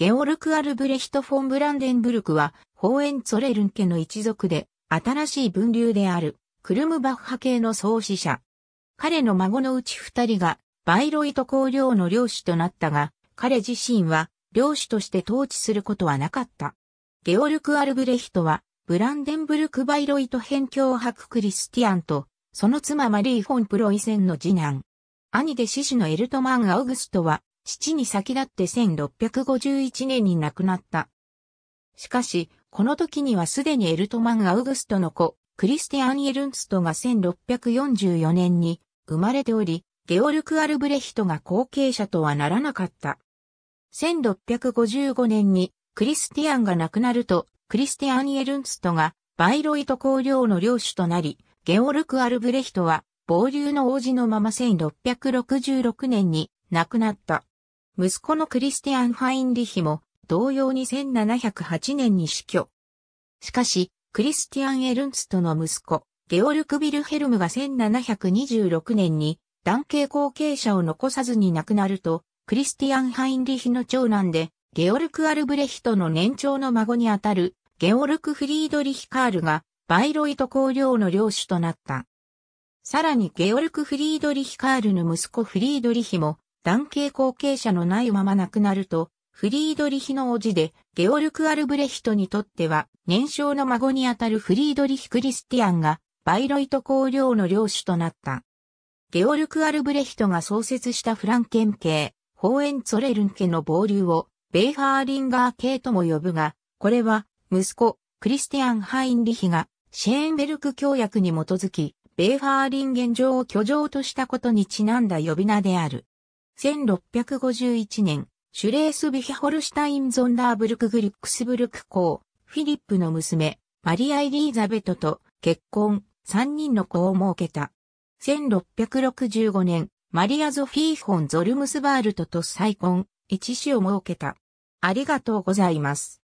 ゲオルク・アルブレヒト・フォン・ブランデンブルクは、ホーエンツォレルン家の一族で、新しい分流である、クルムバッハ系の創始者。彼の孫のうち2人が、バイロイト公領の領主となったが、彼自身は、領主として統治することはなかった。ゲオルク・アルブレヒトは、ブランデンブルク・バイロイト辺境伯クリスティアンと、その妻マリー・フォン・プロイセンの次男。兄で獅子のエルトマン・アウグストは、父に先立って1651年に亡くなった。しかし、この時にはすでにエルトマン・アウグストの子、クリスティアン・エルンストが1644年に生まれており、ゲオルク・アルブレヒトが後継者とはならなかった。1655年にクリスティアンが亡くなると、クリスティアン・エルンストがバイロイト公領の領主となり、ゲオルク・アルブレヒトは暴流の王子のまま1666年に亡くなった。息子のクリスティアン・ファインリヒも同様に1708年に死去。しかし、クリスティアン・エルンストの息子、ゲオルク・ヴィルヘルムが1726年に男系後継者を残さずに亡くなると、クリスティアン・ハインリヒの長男で、ゲオルク・アルブレヒトの年長の孫にあたる、ゲオルク・フリードリヒ・カールが、バイロイト公領の領主となった。さらにゲオルク・フリードリヒ・カールの息子フリードリヒも、男系後継者のないまま亡くなると、フリードリヒの叔父で、ゲオルク・アルブレヒトにとっては、年少の孫にあたるフリードリヒ・クリスティアンが、バイロイト公領の領主となった。ゲオルク・アルブレヒトが創設したフランケン系、ホーエンツォレルン家の暴流を、ベイハーリンガー系とも呼ぶが、これは、息子、クリスティアン・ハインリヒが、シェーンベルク協約に基づき、ベイハーリン現状を居城としたことにちなんだ呼び名である。1651年、シュレースビヒホルシュタイン・ゾンダーブルク・グリックスブルク公、フィリップの娘、マリア・エリーザベトと結婚、3人の子を設けた。1665年、マリア・ゾフィー・フォン・ゾルムスバールトと再婚、1子を設けた。ありがとうございます。